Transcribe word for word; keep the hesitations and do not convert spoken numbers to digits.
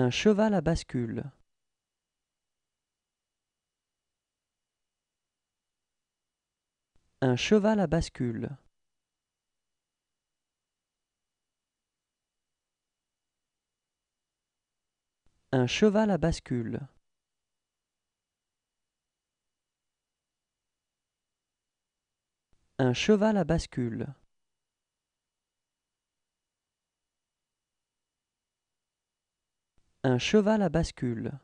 Un cheval à bascule. Un cheval à bascule. Un cheval à bascule. Un cheval à bascule. Un cheval à bascule.